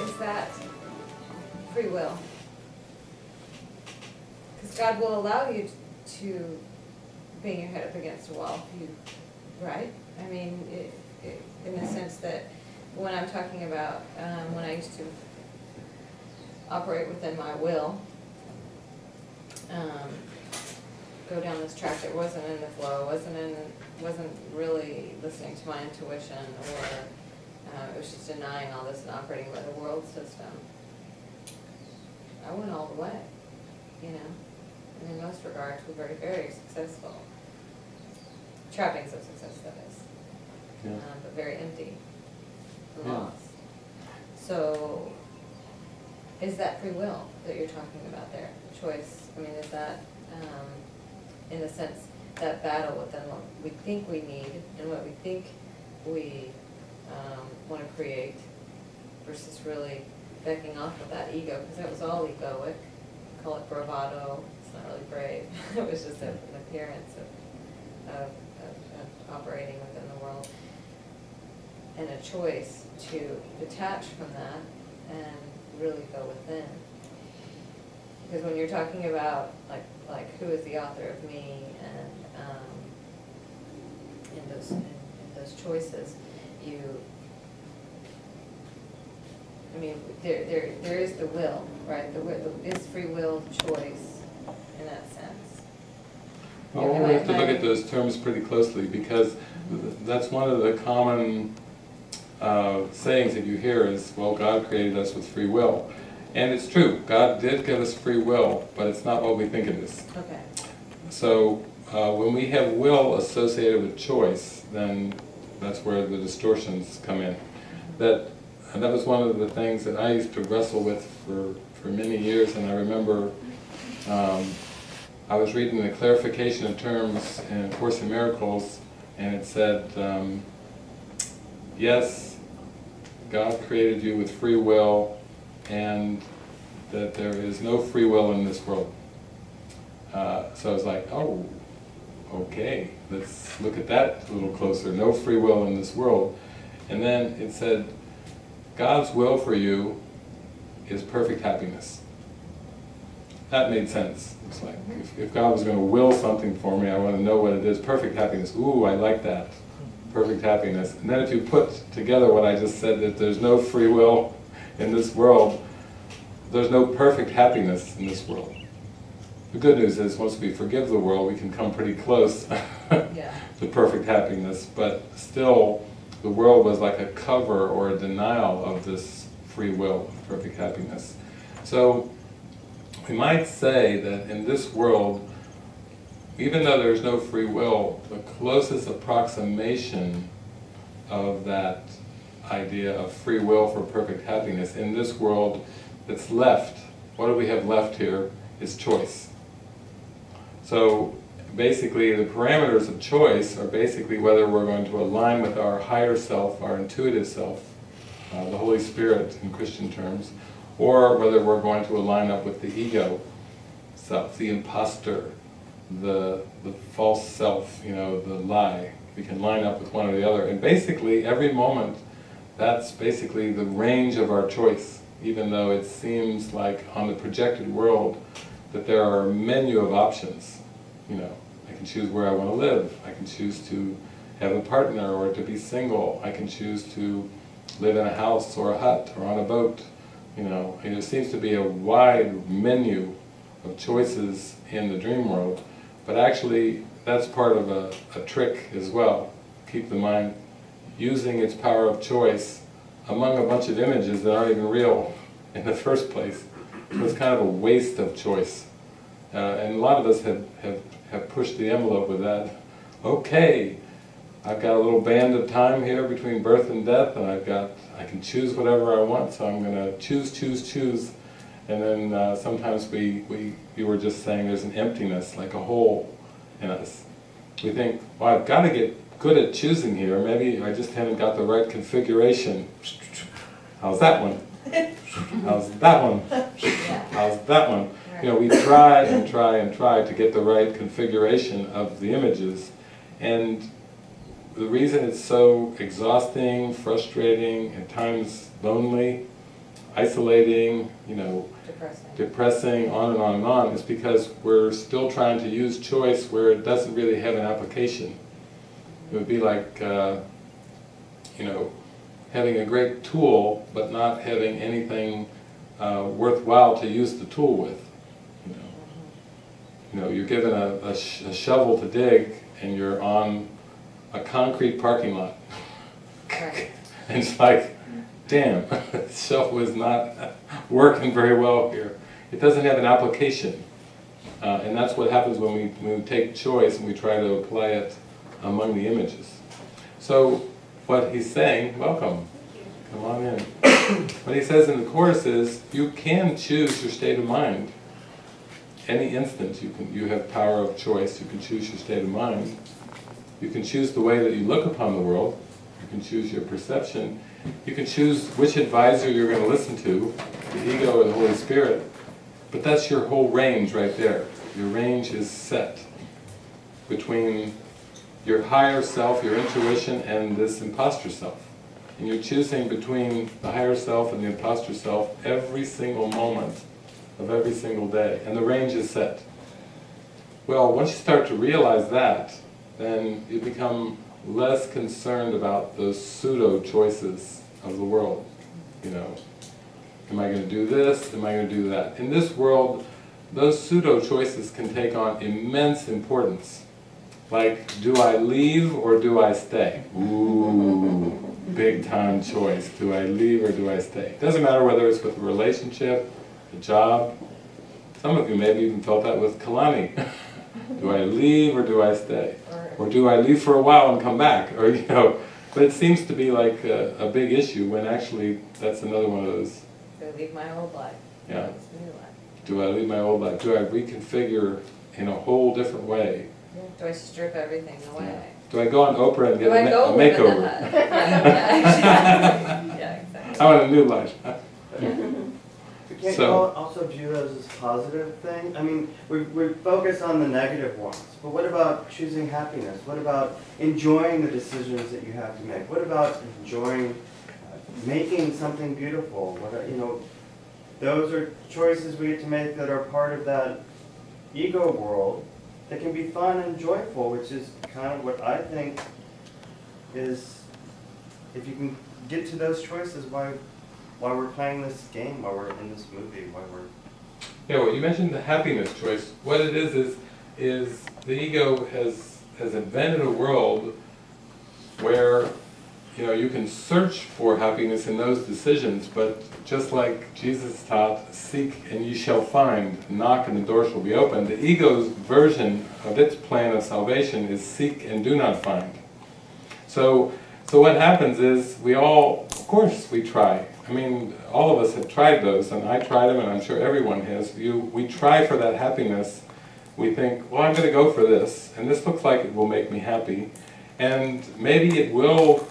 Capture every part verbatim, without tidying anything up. is that free will. Because God will allow you to bang your head up against a wall if you, right? I mean, it, it, in the sense that when I'm talking about um, when I used to operate within my will, um, go down this track that wasn't in the flow, wasn't in, wasn't really listening to my intuition, or uh, it was just denying all this and operating by the world system. I went all the way, you know, and in most regards, we're very, very successful. Trappings of success, that is, yeah. um, but very empty and yeah. lost. So, is that free will that you're talking about there? Choice. I mean, is that, um, in a sense, that battle within what we think we need and what we think we um, want to create, versus really backing off of that ego, because that was all egoic. Call it bravado. It's not really brave. It was just a, an appearance of, of, of, of operating within the world, and a choice to detach from that and really go within. Because when you're talking about like like who is the author of me and um, in those in, in those choices, you I mean there there there is the will, right? The will is free will choice in that sense. Well, we have to look at those terms pretty closely, because mm-hmm. that's one of the common uh, sayings that you hear is, well, God created us with free will. And it's true, God did give us free will, but it's not what we think it is. Okay. So, uh, when we have will associated with choice, then that's where the distortions come in. That, and that was one of the things that I used to wrestle with for, for many years, and I remember um, I was reading the Clarification of Terms in A Course in Miracles, and it said, um, yes, God created you with free will, and that there is no free will in this world. Uh, so I was like, oh, okay, let's look at that a little closer. No free will in this world. And then it said, God's will for you is perfect happiness. That made sense. It's like, if, if God was going to will something for me, I want to know what it is. Perfect happiness. Ooh, I like that. Perfect happiness. And then if you put together what I just said, that there's no free will in this world, there's no perfect happiness in this world. The good news is, once we forgive the world, we can come pretty close yeah. to perfect happiness, but still, the world was like a cover or a denial of this free will, perfect happiness. So, we might say that in this world, even though there's no free will, the closest approximation of that idea of free will for perfect happiness in this world that's left, what do we have left here, is choice. So basically the parameters of choice are basically whether we're going to align with our higher self, our intuitive self, uh, the Holy Spirit in Christian terms, or whether we're going to align up with the ego self, the imposter, the, the false self, you know, the lie. We can line up with one or the other, and basically every moment that's basically the range of our choice, even though it seems like on the projected world that there are a menu of options. You know, I can choose where I want to live, I can choose to have a partner or to be single, I can choose to live in a house or a hut or on a boat, you know, and there seems to be a wide menu of choices in the dream world, but actually that's part of a, a trick as well. Keep the mind using its power of choice among a bunch of images that aren't even real in the first place. So it's kind of a waste of choice. Uh, and a lot of us have, have, have pushed the envelope with that. Okay, I've got a little band of time here between birth and death, and I've got, I can choose whatever I want, so I'm going to choose, choose, choose. And then uh, sometimes we, we, you were just saying there's an emptiness, like a hole in us. We think, well, I've got to get good at choosing here, maybe I just haven't got the right configuration. How's that one? How's that one? How's that one? You know, we try and try and try to get the right configuration of the images, and the reason it's so exhausting, frustrating, at times lonely, isolating, you know, depressing. depressing, on and on and on, is because we're still trying to use choice where it doesn't really have an application. It would be like, uh, you know, having a great tool but not having anything uh, worthwhile to use the tool with. You know, you know you're given a, a, sh a shovel to dig, and you're on a concrete parking lot. Right. And it's like, damn, the shovel is not working very well here. It doesn't have an application. Uh, and that's what happens when we, when we take choice and we try to apply it among the images. So what he's saying, welcome, come on in. What he says in the Course is, you can choose your state of mind. Any instance, you can, you have power of choice, you can choose your state of mind. You can choose the way that you look upon the world, you can choose your perception, you can choose which advisor you're going to listen to, the ego or the Holy Spirit, but that's your whole range right there. Your range is set between your higher self, your intuition, and this imposter self. And you're choosing between the higher self and the imposter self every single moment of every single day, and the range is set. Well, once you start to realize that, then you become less concerned about the pseudo-choices of the world. You know, am I going to do this? Am I going to do that? In this world, those pseudo-choices can take on immense importance. Like, do I leave or do I stay? Ooh, big time choice. Do I leave or do I stay? It doesn't matter whether it's with a relationship, a job. Some of you maybe even felt that with Kalani. Do I leave or do I stay? Or do I leave for a while and come back? Or, you know, but it seems to be like a, a big issue when actually that's another one of those. Do I leave my old life? Yeah. New life. Do I leave my old life? Do I reconfigure in a whole different way? Do I strip everything away? Yeah. Do I go on Oprah and get a, ma a makeover? Yeah, exactly. I want a new life. But can't so, you also view those as positive thing? I mean, we, we focus on the negative ones, but what about choosing happiness? What about enjoying the decisions that you have to make? What about enjoying uh, making something beautiful? What are, you know, those are choices we get to make that are part of that ego world. That can be fun and joyful, which is kind of what I think is, if you can get to those choices, why, why we're playing this game, why we're in this movie, why we're... Yeah, well, you mentioned the happiness choice. What it is is, is the ego has, has invented a world where, you know, you can search for happiness in those decisions, but just like Jesus taught, seek and you shall find, knock and the door shall be opened. The ego's version of its plan of salvation is seek and do not find. So, so what happens is, we all, of course we try. I mean, all of us have tried those, and I tried them, and I'm sure everyone has. You, we try for that happiness. We think, well, I'm going to go for this, and this looks like it will make me happy. And maybe it will,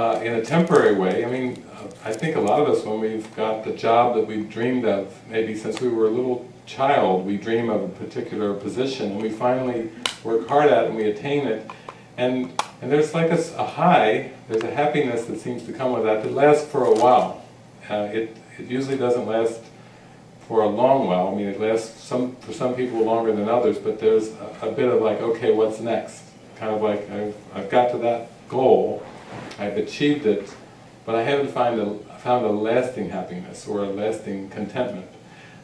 Uh, in a temporary way. I mean, uh, I think a lot of us, when we've got the job that we've dreamed of, maybe since we were a little child, we dream of a particular position, and we finally work hard at it and we attain it. And, and there's like a, a high, there's a happiness that seems to come with that that lasts for a while. Uh, it, it usually doesn't last for a long while. I mean, it lasts some, for some people longer than others, but there's a, a bit of like, okay, what's next? Kind of like, I've, I've got to that goal. I've achieved it, but I haven't find a, found a lasting happiness or a lasting contentment.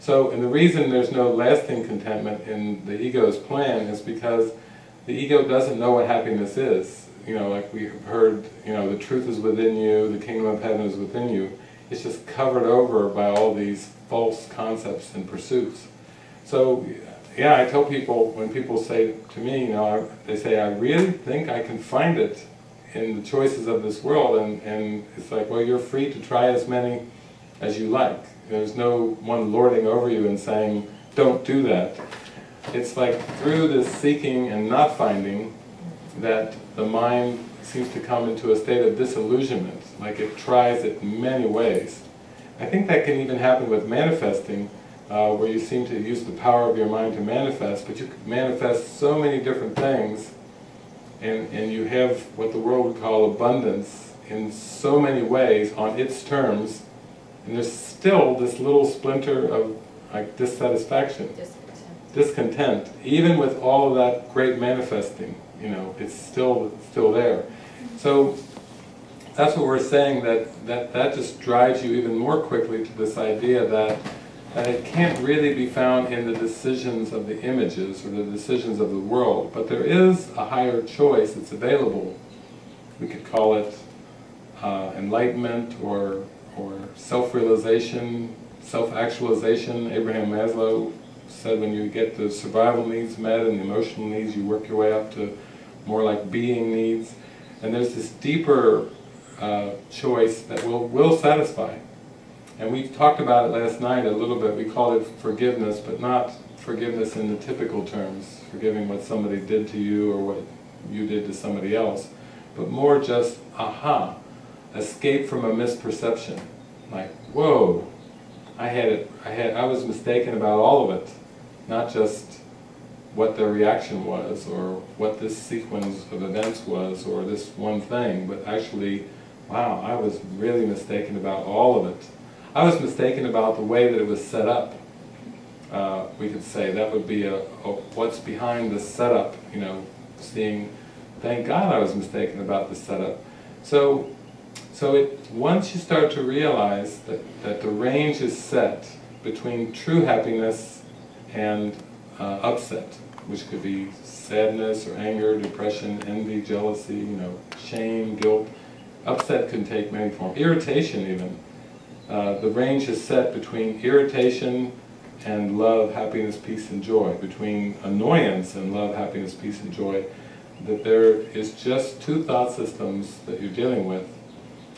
So, and the reason there's no lasting contentment in the ego's plan is because the ego doesn't know what happiness is. You know, like we heard, you know, the truth is within you, the kingdom of heaven is within you. It's just covered over by all these false concepts and pursuits. So, yeah, I tell people, when people say to me, you know, I, they say, I really think I can find it in the choices of this world, and, and it's like, well, you're free to try as many as you like. There's no one lording over you and saying, don't do that. It's like through this seeking and not finding that the mind seems to come into a state of disillusionment, like it tries it in many ways. I think that can even happen with manifesting, uh, where you seem to use the power of your mind to manifest, but you can manifest so many different things. And, and you have what the world would call abundance in so many ways on its terms, And there's still this little splinter of like dissatisfaction, discontent. discontent. Even with all of that great manifesting, you know, it's still it's still there. So that's what we're saying, that, that that just drives you even more quickly to this idea that that it can't really be found in the decisions of the images or the decisions of the world, but there is a higher choice that's available. We could call it uh, enlightenment or or self-realization, self-actualization. Abraham Maslow said when you get the survival needs met and the emotional needs, you work your way up to more like being needs. And there's this deeper uh, choice that will, will satisfy. And we talked about it last night a little bit. We called it forgiveness, but not forgiveness in the typical terms, forgiving what somebody did to you or what you did to somebody else, but more just, aha, escape from a misperception. Like, whoa, I had it, I had, I was mistaken about all of it, not just what their reaction was, or what this sequence of events was, or this one thing, but actually, wow, I was really mistaken about all of it. I was mistaken about the way that it was set up. Uh, we could say that would be a, a what's behind the setup, you know, seeing, thank God I was mistaken about the setup. So, so it, once you start to realize that, that the range is set between true happiness and uh, upset, which could be sadness or anger, depression, envy, jealousy, you know, shame, guilt. Upset can take many forms, irritation even. Uh, the range is set between irritation and love, happiness, peace, and joy, between annoyance and love, happiness, peace, and joy, that there is just two thought systems that you're dealing with,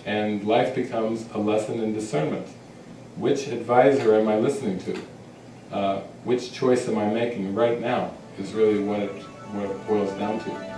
and life becomes a lesson in discernment. Which advisor am I listening to? Uh, which choice am I making right now is really what it, what it boils down to.